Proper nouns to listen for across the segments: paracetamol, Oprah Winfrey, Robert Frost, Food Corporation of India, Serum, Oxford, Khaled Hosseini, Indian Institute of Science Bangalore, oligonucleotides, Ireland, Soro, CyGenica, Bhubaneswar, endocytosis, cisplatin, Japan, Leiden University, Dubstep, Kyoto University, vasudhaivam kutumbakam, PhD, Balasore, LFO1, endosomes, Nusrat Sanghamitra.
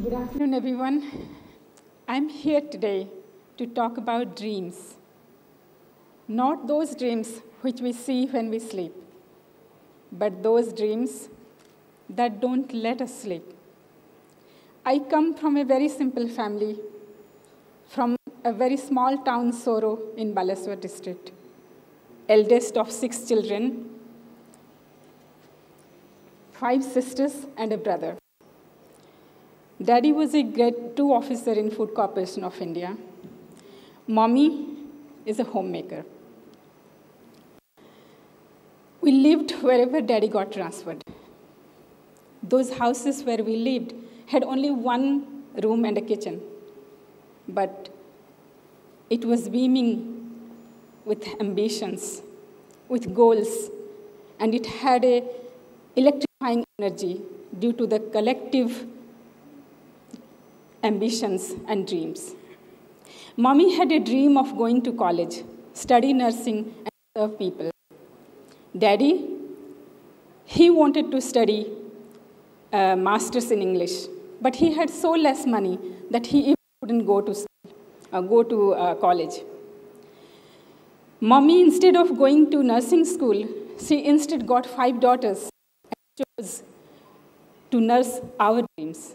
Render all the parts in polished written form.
Good afternoon, everyone. I'm here today to talk about dreams. Not those dreams which we see when we sleep, but those dreams that don't let us sleep. I come from a very simple family, from a very small town, Soro, in Balasore district. Eldest of 6 children, 5 sisters and a brother. Daddy was a grade 2 officer in Food Corporation of India. Mommy is a homemaker. We lived wherever Daddy got transferred. Those houses where we lived had only one room and a kitchen, but it was beaming with ambitions, with goals, and it had an electrifying energy due to the collective ambitions and dreams. Mommy had a dream of going to college, study nursing, and serve people. Daddy, he wanted to study a master's in English, but he had so less money that he even couldn't go to college. Mommy, instead of going to nursing school, she instead got 5 daughters and chose to nurse our dreams.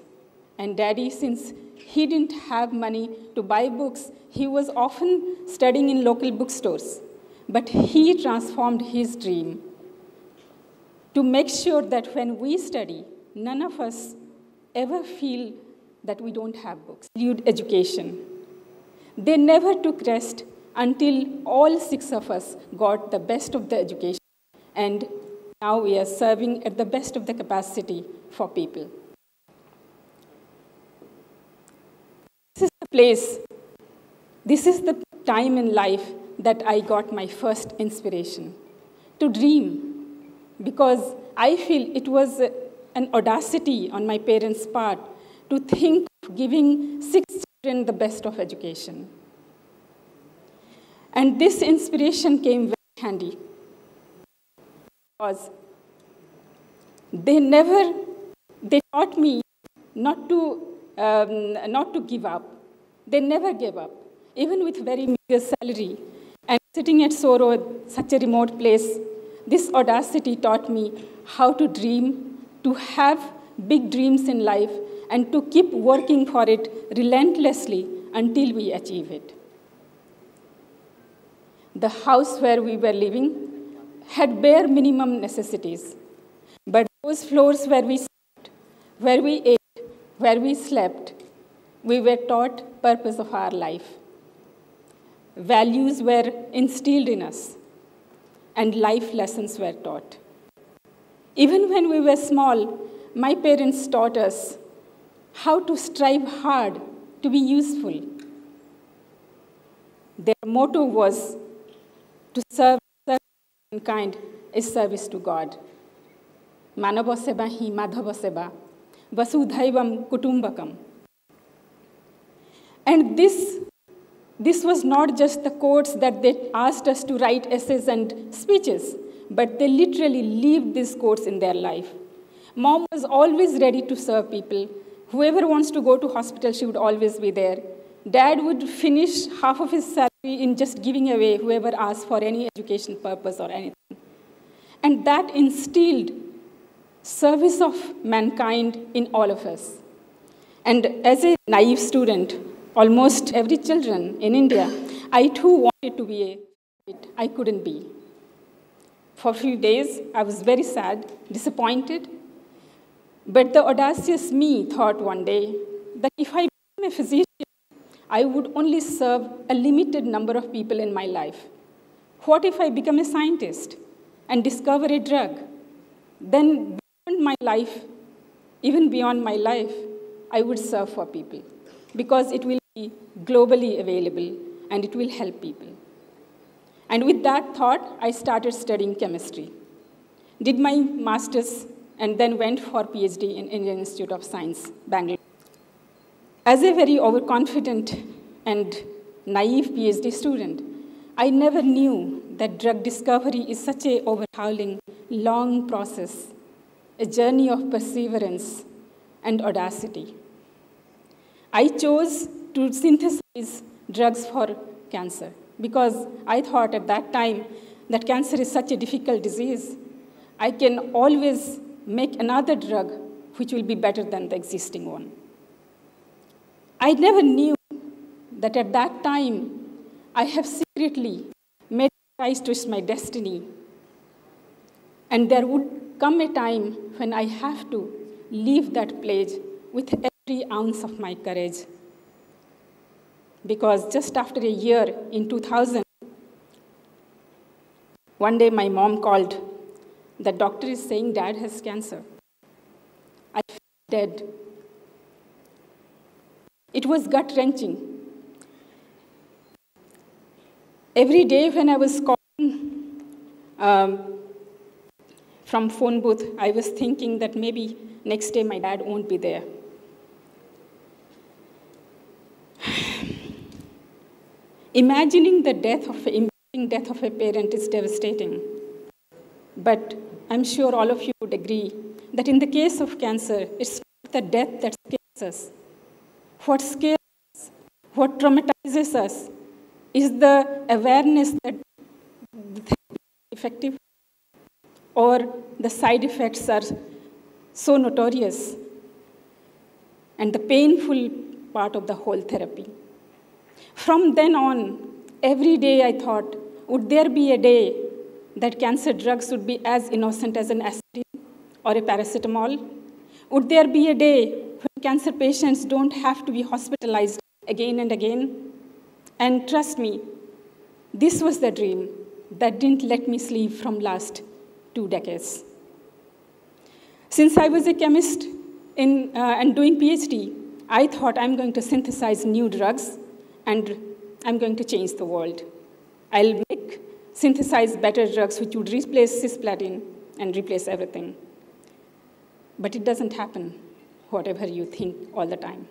And Daddy, since he didn't have money to buy books, he was often studying in local bookstores. But he transformed his dream to make sure that when we study, none of us ever feel that we don't have books. Education. They never took rest until all 6 of us got the best of the education. And now we are serving at the best of the capacity for people. Place. This is the time in life that I got my first inspiration to dream, because I feel it was an audacity on my parents' part to think of giving 6 children the best of education. And this inspiration came very handy because they taught me not to give up. They never gave up, even with very meager salary. And sitting at Soro, such a remote place, this audacity taught me how to dream, to have big dreams in life, and to keep working for it relentlessly until we achieve it. The house where we were living had bare minimum necessities, but those floors where we sat, where we ate, where we slept, we were taught the purpose of our life. Values were instilled in us, and life lessons were taught. Even when we were small, my parents taught us how to strive hard to be useful. Their motto was to serve mankind is service to God. Manava seva hi madhava seva, vasudhaivam kutumbakam. And this was not just the quotes that they asked us to write essays and speeches, but they literally lived these quotes in their life. Mom was always ready to serve people. Whoever wants to go to hospital, she would always be there. Dad would finish half of his salary in just giving away whoever asked for any education purpose or anything. And that instilled service of mankind in all of us. And as a naive student, almost every children in India, I too wanted to be I couldn't be. For a few days, I was very sad, disappointed. But the audacious me thought one day that if I became a physician, I would only serve a limited number of people in my life. What if I become a scientist and discover a drug? Then beyond my life, even beyond my life, I would serve for people, because it will be globally available and it will help people. And with that thought, I started studying chemistry, did my master's, and then went for PhD in Indian Institute of Science, Bangalore. As a very overconfident and naive PhD student, I never knew that drug discovery is such an overhauling, long process, a journey of perseverance and audacity. I chose to synthesize drugs for cancer because I thought at that time that cancer is such a difficult disease. I can always make another drug which will be better than the existing one. I never knew that at that time I have secretly made tries to twist my destiny. And there would come a time when I have to leave that pledge with every ounce of my courage. Because just after a year, in 2000, one day my mom called. The doctor is saying dad has cancer. I felt dead. It was gut-wrenching. Every day when I was calling from phone booth, I was thinking that maybe next day my dad won't be there. Imagining the impending death of a parent is devastating. But I'm sure all of you would agree that in the case of cancer, it's not the death that scares us. What scares us, what traumatizes us, is the awareness that the therapy is effective or the side effects are so notorious and the painful part of the whole therapy. From then on, every day I thought, would there be a day that cancer drugs would be as innocent as an aspirin or a paracetamol? Would there be a day when cancer patients don't have to be hospitalized again and again? And trust me, this was the dream that didn't let me sleep from last 2 decades. Since I was a chemist and doing PhD, I thought I'm going to synthesize new drugs and I'm going to change the world. I'll synthesize better drugs which would replace cisplatin and replace everything. But it doesn't happen, whatever you think all the time.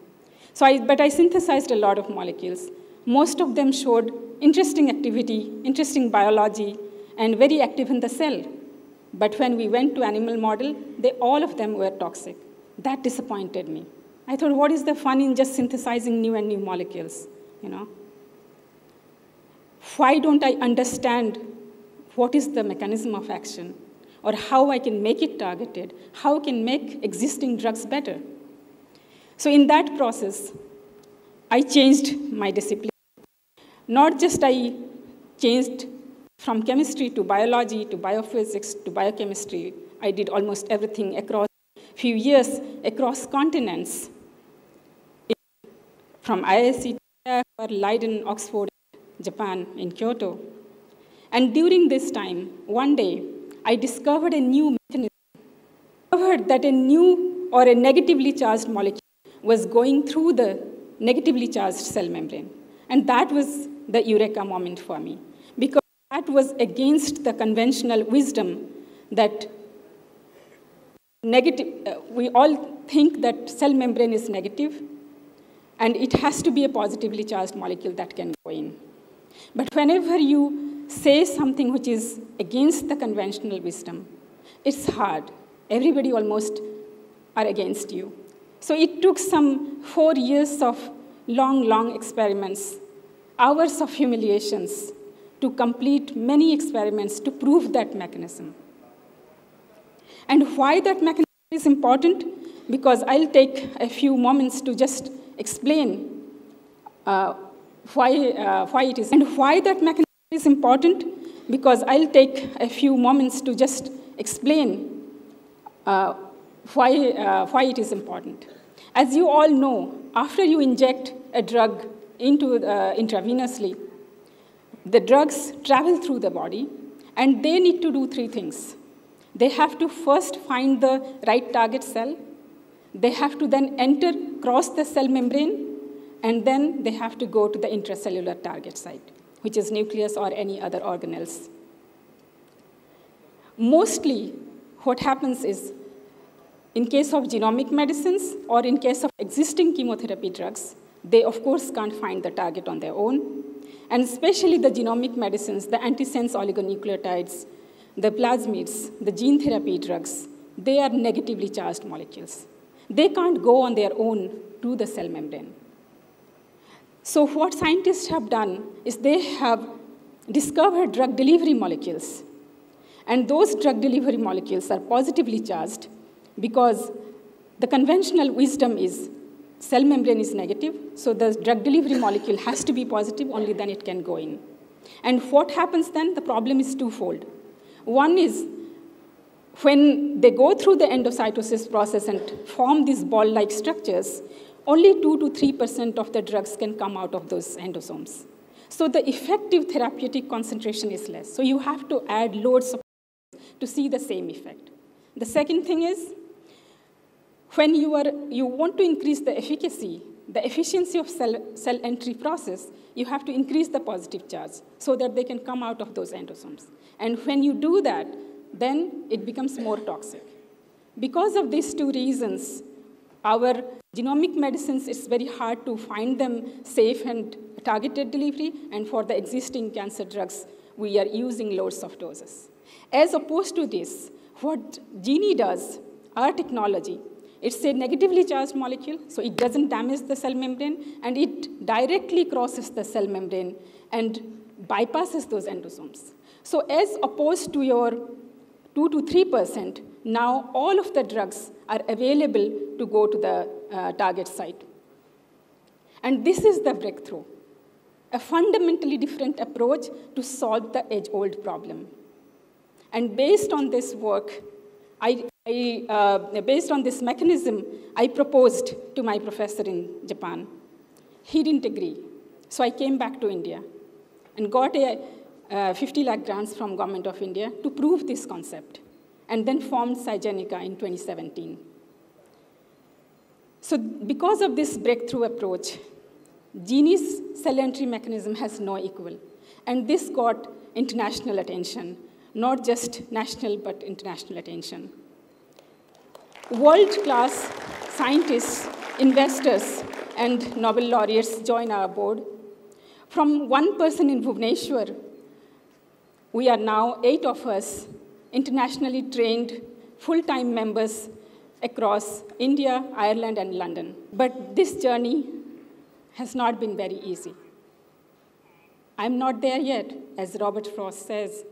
But I synthesized a lot of molecules. Most of them showed interesting activity, interesting biology, and very active in the cell. But when we went to animal model, all of them were toxic. That disappointed me. I thought, what is the fun in just synthesizing new and new molecules, you know? Why don't I understand what is the mechanism of action or how I can make it targeted, how I can make existing drugs better? So in that process, I changed my discipline. Not just I changed from chemistry to biology to biophysics to biochemistry. I did almost everything across a few years, across continents, from IIC to Leiden, Oxford, Japan, in Kyoto. And during this time, one day, I discovered a new mechanism. I discovered that a new or a negatively charged molecule was going through the negatively charged cell membrane. And that was the eureka moment for me, because that was against the conventional wisdom that we all think that cell membrane is negative, and it has to be a positively charged molecule that can go in. But whenever you say something which is against the conventional wisdom, it's hard. Everybody almost are against you. So it took some 4 years of long, long experiments, hours of humiliations, to complete many experiments to prove that mechanism. And why that mechanism is important? Because I'll take a few moments to just explain why it is. And why that mechanism is important, because I'll take a few moments to just explain why it is important. As you all know, after you inject a drug intravenously, the drugs travel through the body, and they need to do 3 things. They have to first find the right target cell. They have to then enter, cross the cell membrane, and then they have to go to the intracellular target site, which is nucleus or any other organelles. Mostly, what happens is, in case of genomic medicines or in case of existing chemotherapy drugs, they, of course, can't find the target on their own. And especially the genomic medicines, the antisense oligonucleotides, the plasmids, the gene therapy drugs, they are negatively charged molecules. They can't go on their own to the cell membrane. So what scientists have done is they have discovered drug delivery molecules. And those drug delivery molecules are positively charged because the conventional wisdom is cell membrane is negative, so the drug delivery molecule has to be positive, only then it can go in. And what happens then? The problem is twofold. One is when they go through the endocytosis process and form these ball-like structures, only 2 to 3% of the drugs can come out of those endosomes. So the effective therapeutic concentration is less. So you have to add loads of to see the same effect. The second thing is, when you want to increase the efficacy, the efficiency of cell entry process, you have to increase the positive charge so that they can come out of those endosomes. And when you do that, then it becomes more toxic. Because of these two reasons, our genomic medicines, it's very hard to find them safe and targeted delivery, and for the existing cancer drugs, we are using loads of doses. As opposed to this, what Genie does, our technology, it's a negatively charged molecule, so it doesn't damage the cell membrane, and it directly crosses the cell membrane and bypasses those endosomes. So as opposed to your 2 to 3%, now all of the drugs are available to go to the target site. And this is the breakthrough, a fundamentally different approach to solve the age-old problem. And based on this work, based on this mechanism, I proposed to my professor in Japan. He didn't agree, so I came back to India and got a 50 lakh grants from Government of India to prove this concept, and then formed CyGenica in 2017. So because of this breakthrough approach, Genie's cell entry mechanism has no equal, and this got international attention, not just national, but international attention. World-class scientists, investors, and Nobel laureates join our board. From one person in Bhubaneswar, we are now 8 of us, internationally trained, full-time members across India, Ireland, and London. But this journey has not been very easy. I'm not there yet, as Robert Frost says.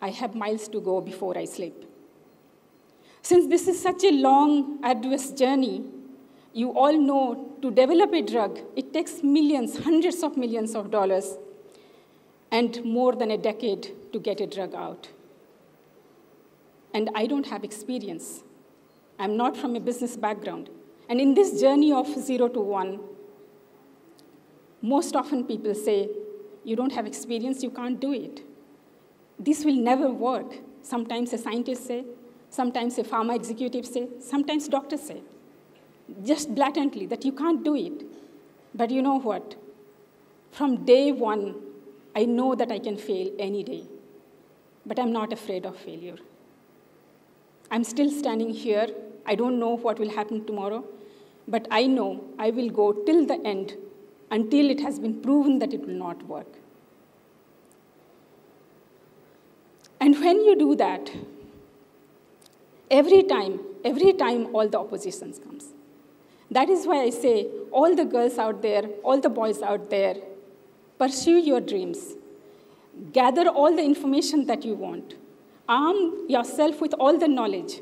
I have miles to go before I sleep. Since this is such a long, arduous journey, you all know to develop a drug, it takes millions, hundreds of millions of dollars, and more than a decade to get a drug out. And I don't have experience. I'm not from a business background. And in this journey of 0 to 1, most often people say, you don't have experience, you can't do it. This will never work. Sometimes a scientist say, sometimes a pharma executive say, sometimes doctors say, just blatantly that you can't do it. But you know what? From day one, I know that I can fail any day, but I'm not afraid of failure. I'm still standing here. I don't know what will happen tomorrow, but I know I will go till the end, until it has been proven that it will not work. And when you do that, every time all the oppositions comes. That is why I say, all the girls out there, all the boys out there, pursue your dreams. Gather all the information that you want. Arm yourself with all the knowledge.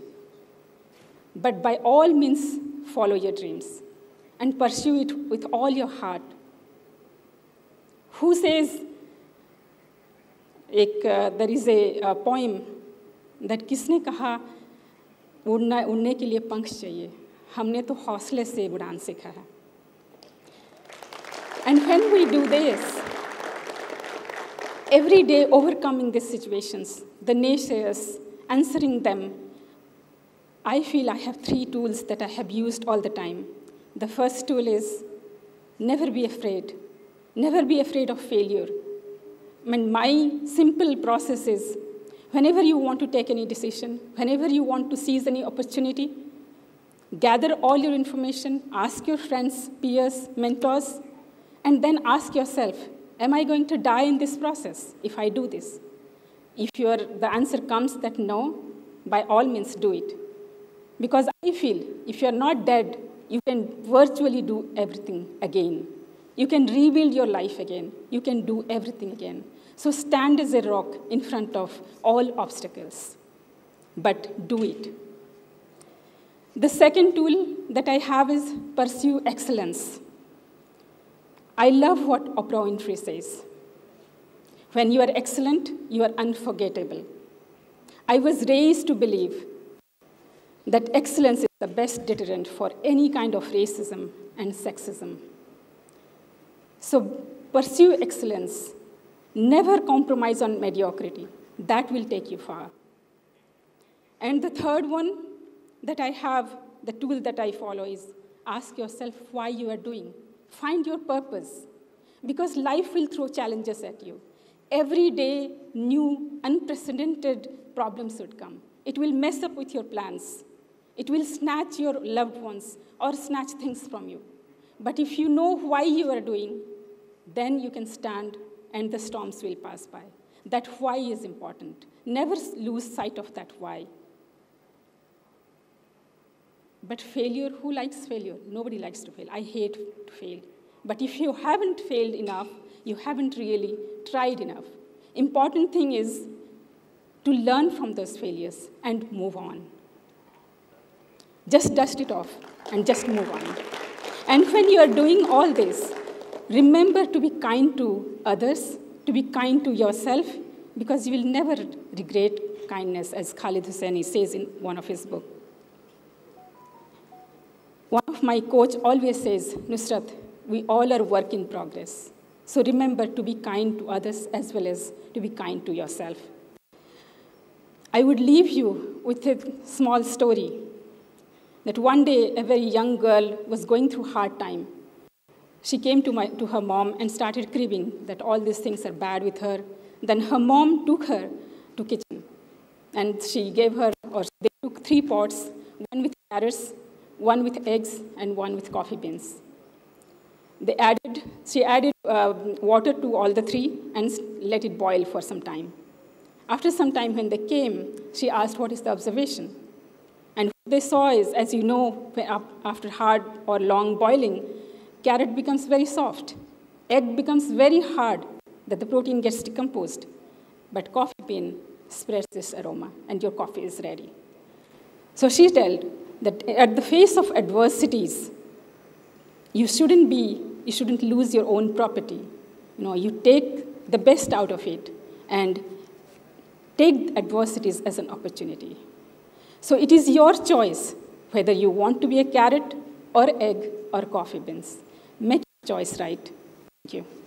But by all means, follow your dreams and pursue it with all your heart. Who says, there is a poem that किसने कहा उड़ने के लिए पंख चाहिए हमने तो हौसले से उड़ान सीखा है. And when we do this, every day overcoming these situations, the naysayers, answering them, I feel I have 3 tools that I have used all the time. The first tool is never be afraid. Never be afraid of failure. I mean, my simple process is, whenever you want to take any decision, whenever you want to seize any opportunity, gather all your information, ask your friends, peers, mentors, and then ask yourself, am I going to die in this process if I do this? If the answer comes that no, by all means do it. Because I feel if you're not dead, you can virtually do everything again. You can rebuild your life again. You can do everything again. So stand as a rock in front of all obstacles, but do it. The second tool that I have is pursue excellence. I love what Oprah Winfrey says. When you are excellent, you are unforgettable. I was raised to believe that excellence is the best deterrent for any kind of racism and sexism. So pursue excellence. Never compromise on mediocrity. That will take you far. And the third one that I have, the tool that I follow is ask yourself why you are doing. Find your purpose, because life will throw challenges at you. Every day, new, unprecedented problems would come. It will mess up with your plans. It will snatch your loved ones or snatch things from you. But if you know why you are doing, then you can stand and the storms will pass by. That why is important. Never lose sight of that why. But failure, who likes failure? Nobody likes to fail. I hate to fail. But if you haven't failed enough, you haven't really tried enough. Important thing is to learn from those failures and move on. Just dust it off and just move on. And when you are doing all this, remember to be kind to others, to be kind to yourself, because you will never regret kindness, as Khaled Hosseini says in one of his books. One of my coach always says, Nusrat, we all are work in progress. So remember to be kind to others as well as to be kind to yourself. I would leave you with a small story that one day a very young girl was going through hard time. She came to her mom and started cribbing that all these things are bad with her. Then her mom took her to kitchen and she gave her, or they took three pots, one with carrots, one with eggs, and one with coffee beans. She added water to all the three and let it boil for some time. After some time when they came, she asked, what is the observation? And what they saw is, as you know, after hard or long boiling, carrot becomes very soft, egg becomes very hard, that the protein gets decomposed, but coffee bean spreads this aroma, and your coffee is ready. So she told that at the face of adversities, you shouldn't lose your own property. You know, you take the best out of it, and take adversities as an opportunity. So it is your choice whether you want to be a carrot or egg or coffee beans. Make your choice right. Thank you.